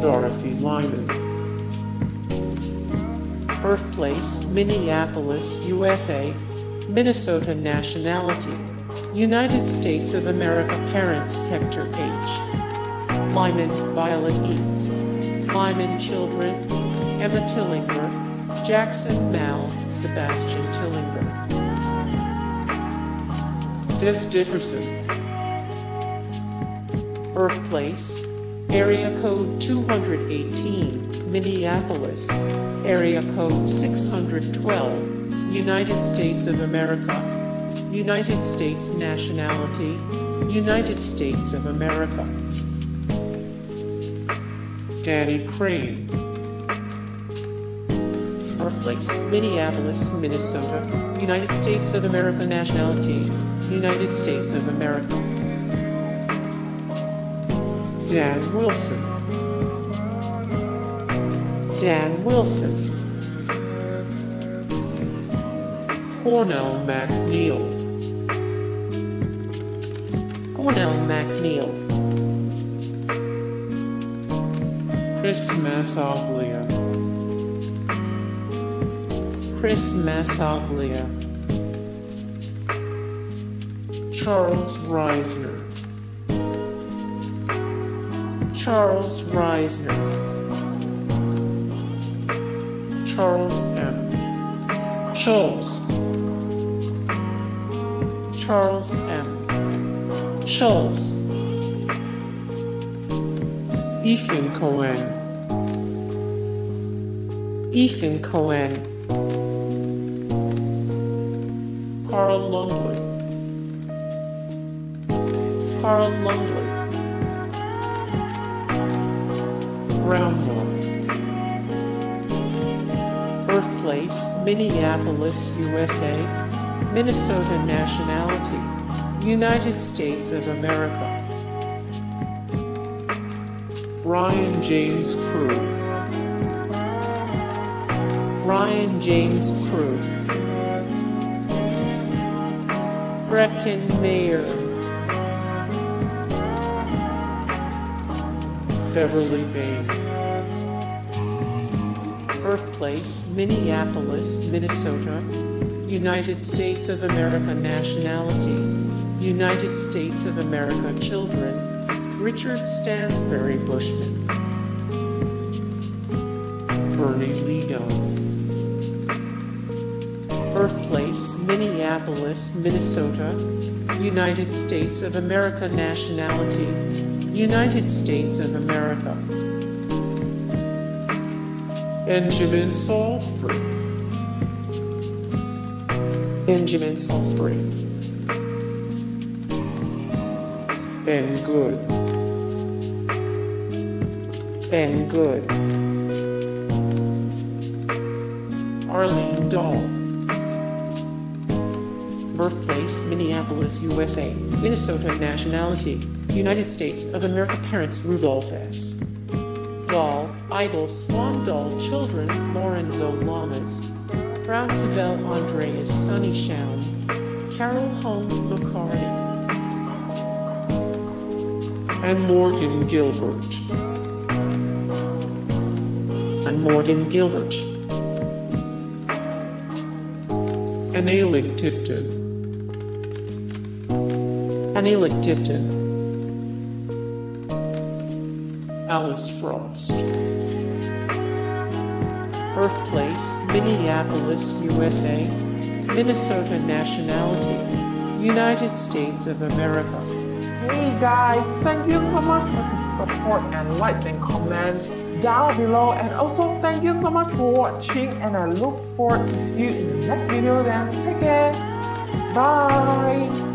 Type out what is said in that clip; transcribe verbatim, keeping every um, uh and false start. Dorothy Lyman. Birthplace, Minneapolis, U S A, Minnesota. Nationality, United States of America. Parents, Hector H Lyman, Violet E Lyman. Children, Emma Tillinger Jackson, Mal Sebastian Tillinger. Dez Dickerson. Birthplace, area code two hundred eighteen, Minneapolis, area code six hundred twelve, United States of America, United States. Nationality, United States of America. Dani Crayne. Birthplace, Minneapolis, Minnesota, United States of America. Nationality, United States of America. Dan Wilson. Dan Wilson. Cornell MacNeil. Cornell MacNeil. Chris Massaglia. Chris Massaglia. Charles Reisner. Charles Reisner. Charles M. Schulz. Charles M. Schulz. Ethan Coen. Ethan Coen. Carl Lumbly. Carl Lumbly. Brownmark. Birthplace, Minneapolis, U S A, Minnesota. Nationality, United States of America. Brian James Crewe. Brian James Crewe. Breckin Meyer. Beverly Bayne. Birthplace, Minneapolis, Minnesota, United States of America. Nationality, United States of America. Children, Richard Stansbury Bushman. Bernie Leadon. Birthplace, Minneapolis, Minnesota, United States of America. Nationality, United States of America. Benjamin Salisbury. Benjamin Salisbury. Ben Good. Ben Good. Arlene Dahl. Birthplace, Minneapolis, U S A, Minnesota. Nationality, United States of America. Parents, Rudolph S Dahl, Idol Swan Dahl. Children, Lorenzo Llamas, Brown Seville, Andreas Sunny Shaun, Carol Holmes McCarty. Ann Morgan Guilbert. Ann Morgan Guilbert. Analeigh Tipton. Analeigh Tipton. Alice Frost. Birthplace, Minneapolis, U S A, Minnesota. Nationality, United States of America. Hey guys, thank you so much for the support and likes and comments down below, and also thank you so much for watching, and I look forward to see you in the next video. Then take care, bye.